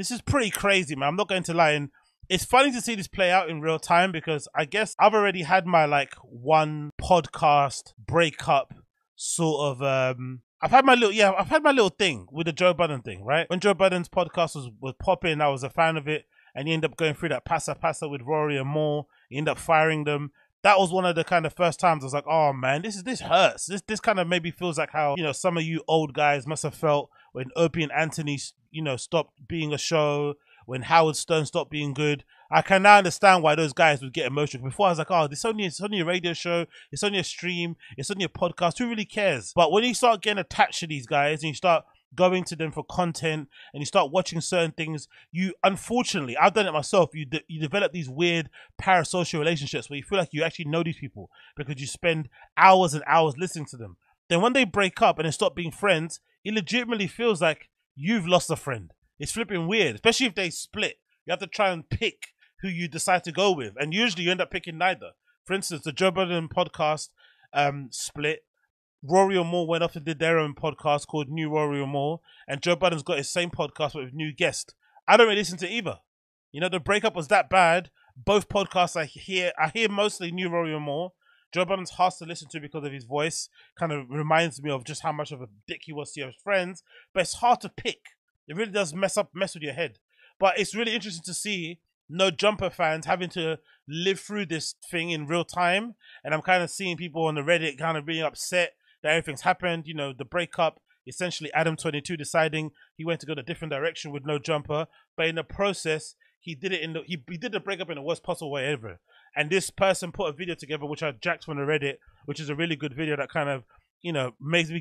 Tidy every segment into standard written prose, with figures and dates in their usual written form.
This is pretty crazy, man. I'm not going to lie. And it's funny to see this play out in real time, because I guess I've already had my like one podcast breakup sort of I've had my little thing with the Joe Budden thing, right? When Joe Budden's podcast was popping, I was a fan of it, and you end up going through that passa with Rory and Moore, you end up firing them. That was one of the kind of first times I was like, oh man, this hurts. This kind of maybe feels like how, you know, some of you old guys must have felt when Opie and Anthony, you know, stopped being a show, when Howard Stern stopped being good. I can now understand why those guys would get emotional. Before I was like, oh, it's only a radio show, it's only a stream, it's only a podcast, who really cares? But when you start getting attached to these guys and you start going to them for content and you start watching certain things, you, unfortunately, I've done it myself, you develop these weird parasocial relationships where you feel like you actually know these people because you spend hours and hours listening to them. Then when they break up and they stop being friends, it legitimately feels like you've lost a friend. It's flipping weird, especially if they split. You have to try and pick who you decide to go with, and usually you end up picking neither. For instance, the Joe Budden podcast split. Rory and Moore went off and did their own podcast called New Rory and Moore, and Joe Budden's got his same podcast but with new guest. I don't really listen to either. You know, the breakup was that bad. Both podcasts I hear mostly New Rory and Moore. Joe Budden's hard to listen to because of his voice. Kind of reminds me of just how much of a dick he was to his friends, but it's hard to pick. It really does mess with your head. But it's really interesting to see No Jumper fans having to live through this thing in real time, and I'm kind of seeing people on the Reddit kind of being upset that everything's happened, you know, the breakup, essentially Adam22 deciding he went to go in a different direction with No Jumper, but in the process, he did the breakup in the worst possible way ever. And this person put a video together, which I jacked from the Reddit, which is a really good video that kind of, you know,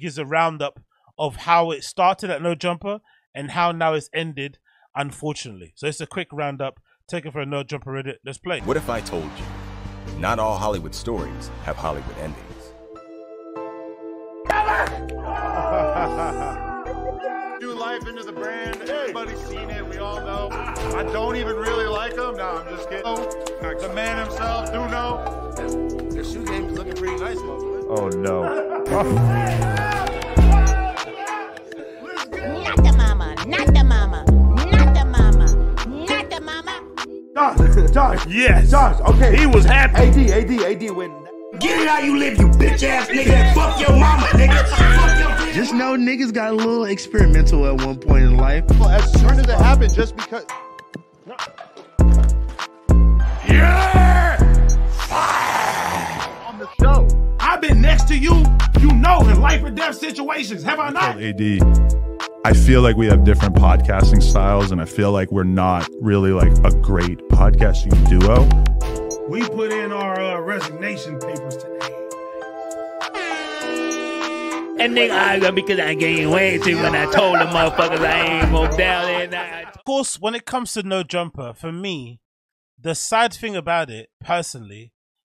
gives a roundup of how it started at No Jumper and how now it's ended, unfortunately. So it's a quick roundup taken from No Jumper Reddit. Let's play. What if I told you, not all Hollywood stories have Hollywood endings? New life into the brand. Everybody's seen it. We all know. I don't even really like him. No, I'm just kidding. The man himself. Do know. The shoe game's looking pretty nice, motherfucker. Oh no. Not the mama. Not the mama. Not the mama. Not the mama. Josh. Yes. Josh. Okay. He was happy. AD went. Get it how you live, you bitch ass nigga. Fuck your mama, nigga. Fuck your bitch. Just know niggas got a little experimental at one point in life. Well, as soon as it happened, just because. Yeah! Fire! On the show. I've been next to you, you know, in life or death situations, have I not? AD. I feel like we have different podcasting styles, and I feel like we're not really like a great podcasting duo. We put in our resignation papers today. And they eyes up because I gained weight too when I told the motherfuckers I ain't gonna down it. Of course, when it comes to No Jumper, for me, the sad thing about it, personally,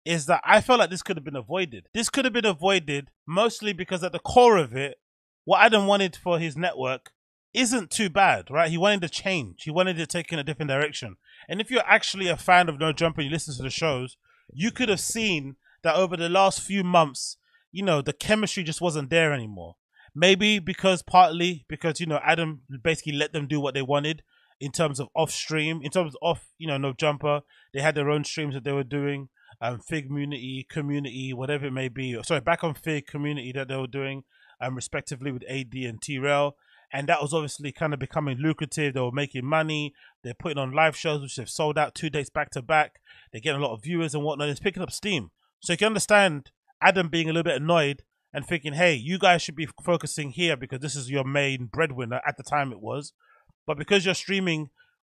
is that I felt like this could have been avoided. This could have been avoided mostly because at the core of it, what Adam wanted for his network isn't too bad, right? He wanted to change. He wanted to take in a different direction. And if you're actually a fan of No Jumper and you listen to the shows, you could have seen that over the last few months, you know, the chemistry just wasn't there anymore. Maybe because partly because, you know, Adam basically let them do what they wanted in terms of off stream, in terms of, you know, No Jumper. They had their own streams that they were doing. Fig community, whatever it may be. Sorry, back on Fig Community that they were doing, respectively with AD and T-Rail. And that was obviously kind of becoming lucrative. They were making money. They're putting on live shows, which they've sold out 2 days back to back. They're getting a lot of viewers and whatnot. It's picking up steam. So you can understand Adam being a little bit annoyed and thinking, hey, you guys should be focusing here because this is your main breadwinner at the time it was. But because you're streaming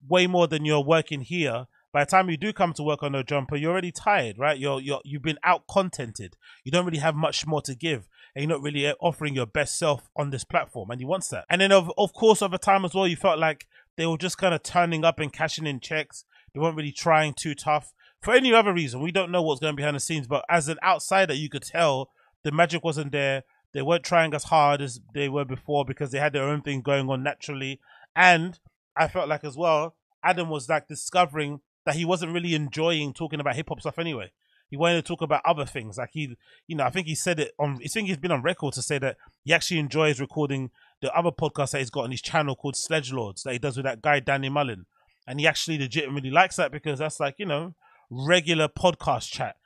way more than you're working here, by the time you do come to work on No Jumper, you're already tired, right? You've been out-contented. You don't really have much more to give. And you're not really offering your best self on this platform, and he wants that. And then of course, over time as well, you felt like they were just kind of turning up and cashing in checks. They weren't really trying too tough. For any other reason, we don't know what's going on behind the scenes, but as an outsider, you could tell the magic wasn't there. They weren't trying as hard as they were before because they had their own thing going on naturally. And I felt like as well, Adam was like discovering that he wasn't really enjoying talking about hip-hop stuff anyway. He wanted to talk about other things. Like I think he said it on, I think he's been on record to say that he actually enjoys recording the other podcast that he's got on his channel called Sledge Lords that he does with that guy Danny Mullen, and he actually legitimately likes that because that's like, you know, regular podcast chat,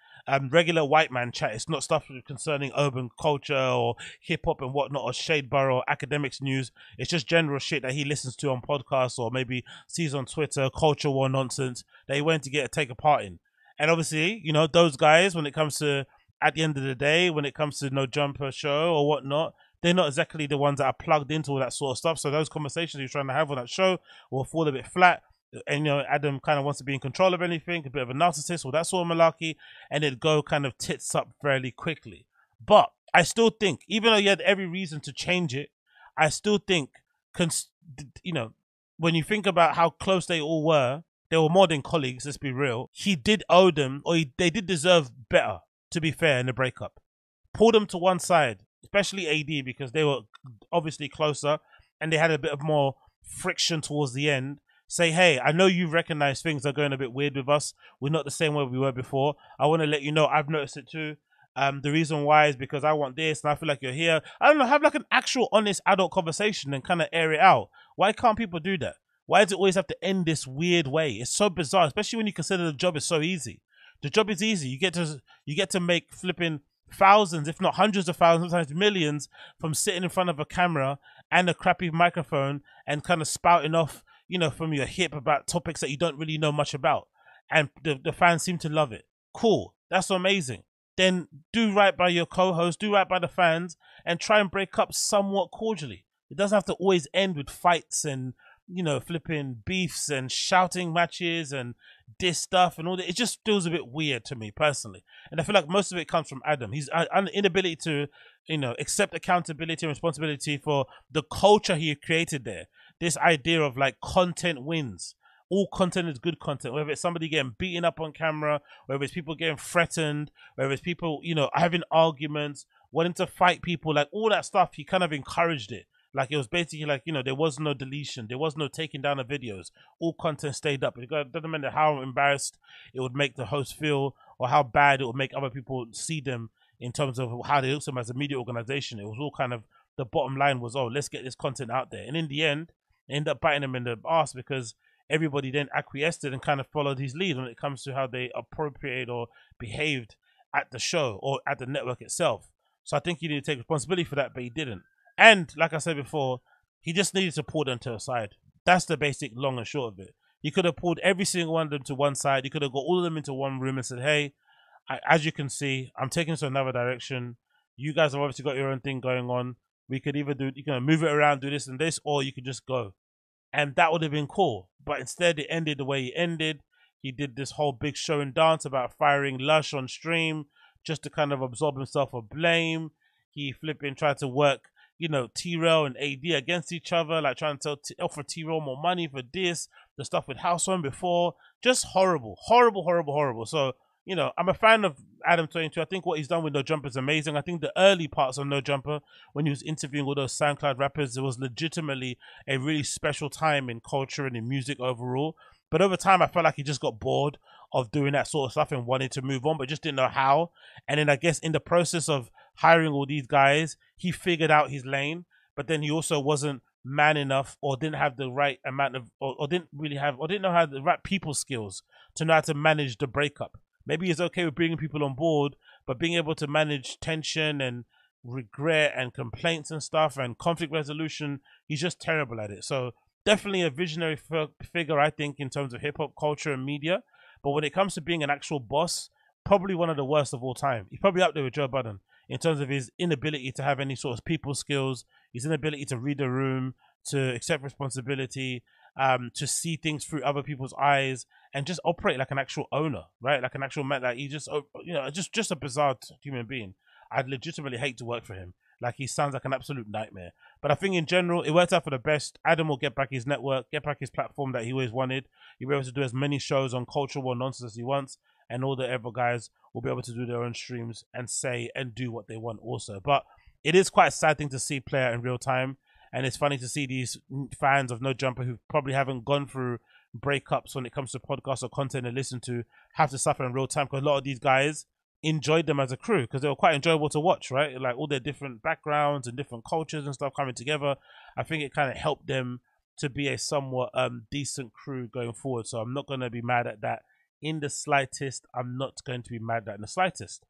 regular white man chat. It's not stuff concerning urban culture or hip-hop and whatnot, or Shadeborough or academics news. It's just general shit that he listens to on podcasts or maybe sees on Twitter, culture war nonsense that he went to take a part in. And obviously, you know, those guys, when it comes to, at the end of the day, when it comes to No Jumper show or whatnot, they're not exactly the ones that are plugged into all that sort of stuff. So those conversations you're trying to have on that show will fall a bit flat. And, you know, Adam kind of wants to be in control of anything, a bit of a narcissist or that sort of malarkey, and it'd go kind of tits up fairly quickly. But I still think, even though you had every reason to change it, I still think, you know, when you think about how close they all were, they were more than colleagues, let's be real. He did owe them, or they did deserve better, to be fair, in the breakup. Pull them to one side, especially AD, because they were obviously closer and they had a bit of more friction towards the end. Say, hey, I know you've recognized things are going a bit weird with us. We're not the same way we were before. I want to let you know I've noticed it too. The reason why is because I want this and I feel like you're here. I don't know, have like an actual honest adult conversation and kind of air it out. Why can't people do that? Why does it always have to end this weird way? It's so bizarre, especially when you consider the job is so easy. The job is easy. You get to make flipping thousands, if not hundreds of thousands, sometimes millions, from sitting in front of a camera and a crappy microphone and kind of spouting off, you know, from your hip about topics that you don't really know much about. And the fans seem to love it. Cool. That's amazing. Then do right by your co-host, do right by the fans, and try and break up somewhat cordially. It doesn't have to always end with fights and, you know, flipping beefs and shouting matches and diss stuff and all that. It just feels a bit weird to me personally. And I feel like most of it comes from Adam. His inability to, you know, accept accountability and responsibility for the culture he created there. This idea of like content wins. All content is good content, whether it's somebody getting beaten up on camera, whether it's people getting threatened, whether it's people, you know, having arguments, wanting to fight people, like all that stuff. He kind of encouraged it. Like it was basically like, you know, there was no deletion. There was no taking down of videos. All content stayed up. It doesn't matter how embarrassed it would make the host feel or how bad it would make other people see them in terms of how they look to them as a media organization. It was all kind of, the bottom line was, oh, let's get this content out there. And in the end, they end up biting them in the ass because everybody then acquiesced and kind of followed his lead when it comes to how they appropriate or behaved at the show or at the network itself. So I think he needed to take responsibility for that, but he didn't. And like I said before, he just needed to pull them to a side. That's the basic long and short of it. He could have pulled every single one of them to one side. He could have got all of them into one room and said, hey, as you can see, I'm taking this to another direction. You guys have obviously got your own thing going on. We could either do, you know, move it around, do this and this, or you could just go. And that would have been cool. But instead, it ended the way it ended. He did this whole big show and dance about firing Lush on stream just to kind of absorb himself of blame. He flipping tried to work, you know, T-Rail and AD against each other, like trying to offer T-Rail more money for this, the stuff with House One before. Just horrible, horrible, horrible, horrible. So, you know, I'm a fan of Adam22. I think what he's done with No Jumper is amazing. I think the early parts of No Jumper, when he was interviewing all those SoundCloud rappers, it was legitimately a really special time in culture and in music overall. But over time, I felt like he just got bored of doing that sort of stuff and wanted to move on, but just didn't know how. And then I guess in the process of hiring all these guys, he figured out his lane, but then he also wasn't man enough or didn't have the right amount of, or didn't really have, or didn't know how the right people skills to know how to manage the breakup. Maybe he's okay with bringing people on board, but being able to manage tension and regret and complaints and stuff and conflict resolution, he's just terrible at it. So definitely a visionary figure, I think, in terms of hip-hop culture and media. But when it comes to being an actual boss, probably one of the worst of all time. He's probably up there with Joe Budden in terms of his inability to have any sort of people skills, his inability to read the room, to accept responsibility, to see things through other people's eyes and just operate like an actual owner, right? Like an actual man. Like he just, you know, just a bizarre human being. I'd legitimately hate to work for him. Like he sounds like an absolute nightmare. But I think in general, it worked out for the best. Adam will get back his network, get back his platform that he always wanted. He'll be able to do as many shows on cultural war nonsense as he wants. And all the other guys will be able to do their own streams and say and do what they want also. But it is quite a sad thing to see play out in real time. And it's funny to see these fans of No Jumper who probably haven't gone through breakups when it comes to podcasts or content they listen to have to suffer in real time. Because a lot of these guys, enjoyed them as a crew because they were quite enjoyable to watch, right? Like all their different backgrounds and different cultures and stuff coming together. I think it kind of helped them to be a somewhat decent crew going forward. So I'm not going to be mad at that in the slightest. I'm not going to be mad at that in the slightest.